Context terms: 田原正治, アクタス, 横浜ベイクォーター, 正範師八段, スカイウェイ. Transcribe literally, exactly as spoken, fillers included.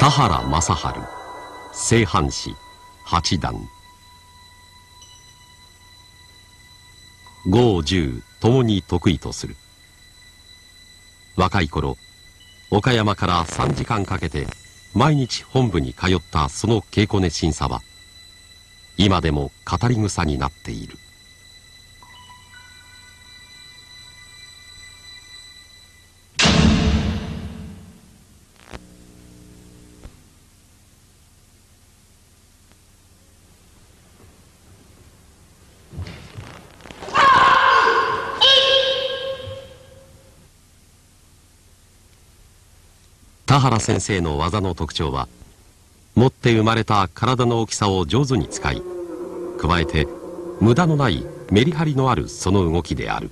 田原正治、正範師八段。五十ともに得意とする。若い頃、岡山からさんじかんかけて毎日本部に通ったその稽古熱心さは、今でも語り草になっている。田原先生の技の特徴は、持って生まれた体の大きさを上手に使い、加えて無駄のないメリハリのあるその動きである。